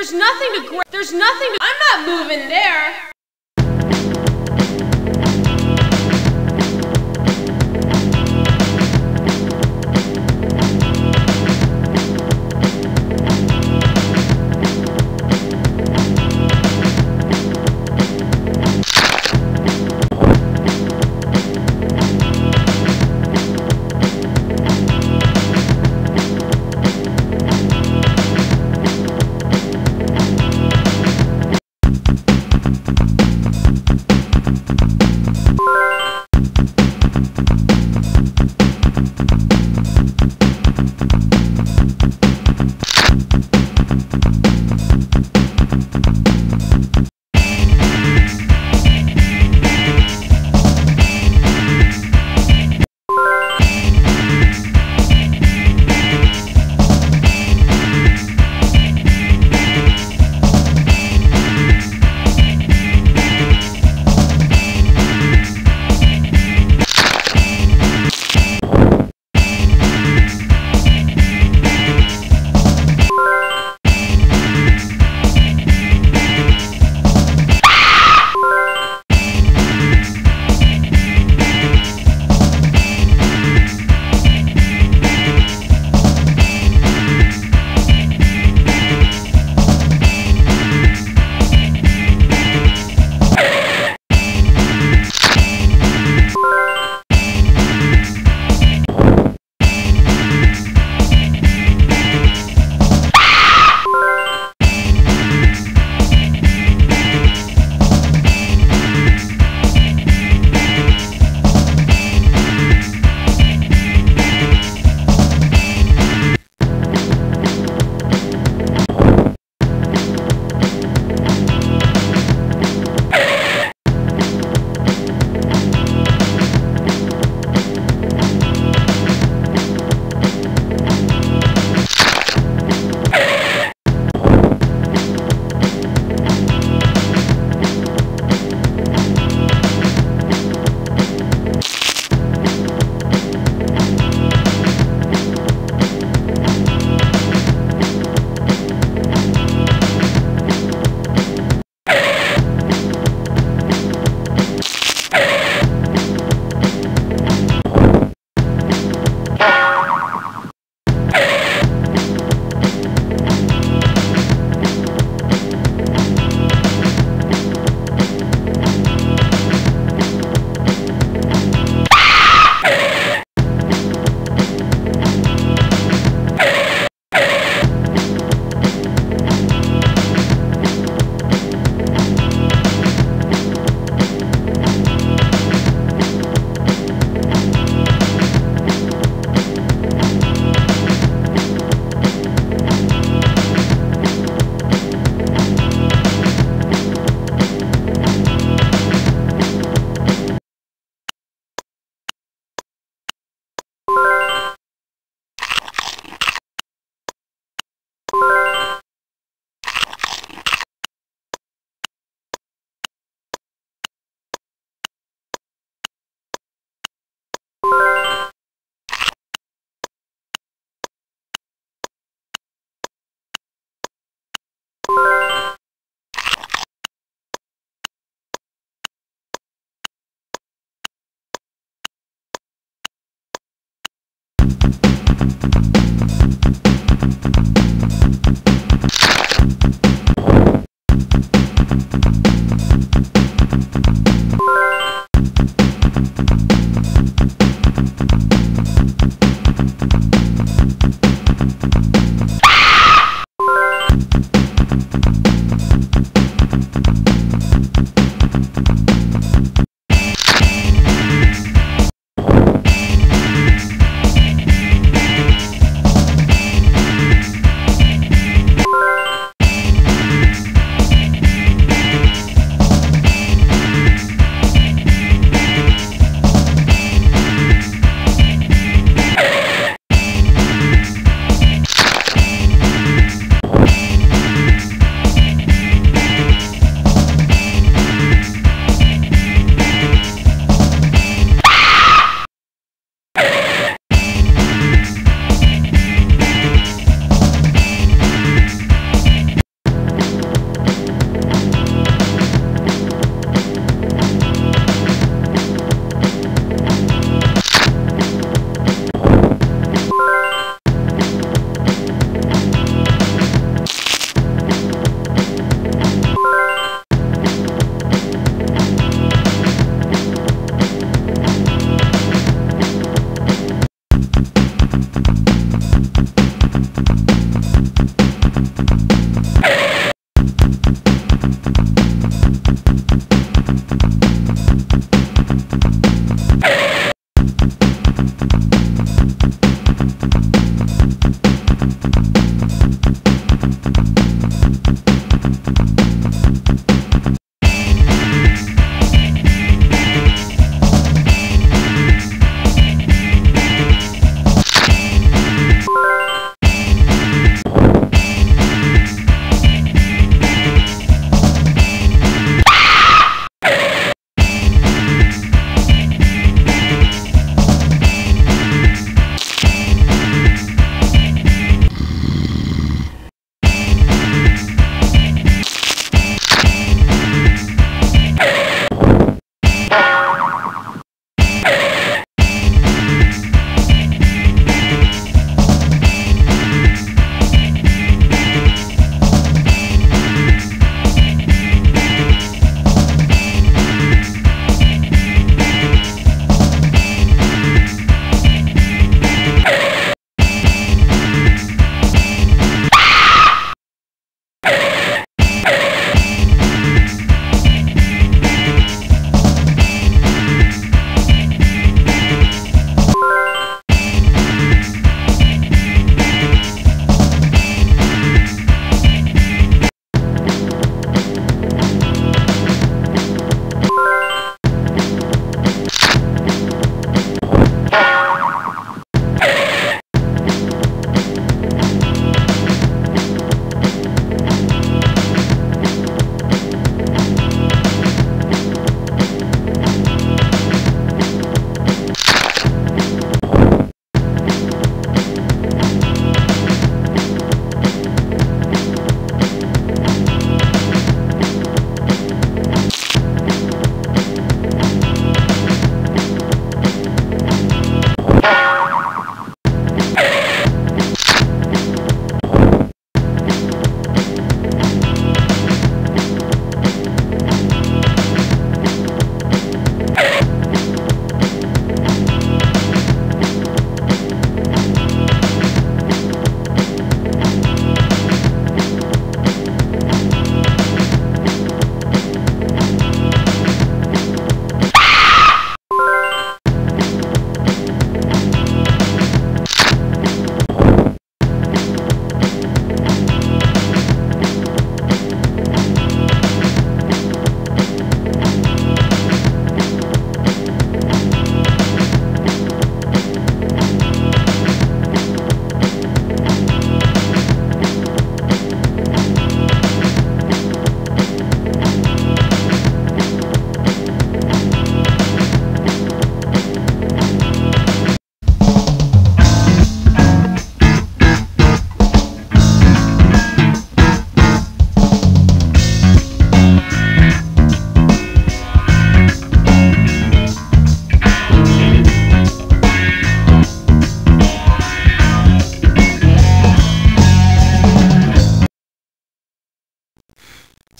There's nothing to grab. There's nothing to. I'm not moving there.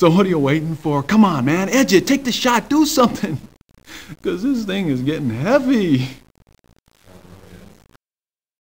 So what are you waiting for? Come on, man. Edge it. Take the shot. Do something. Because this thing is getting heavy.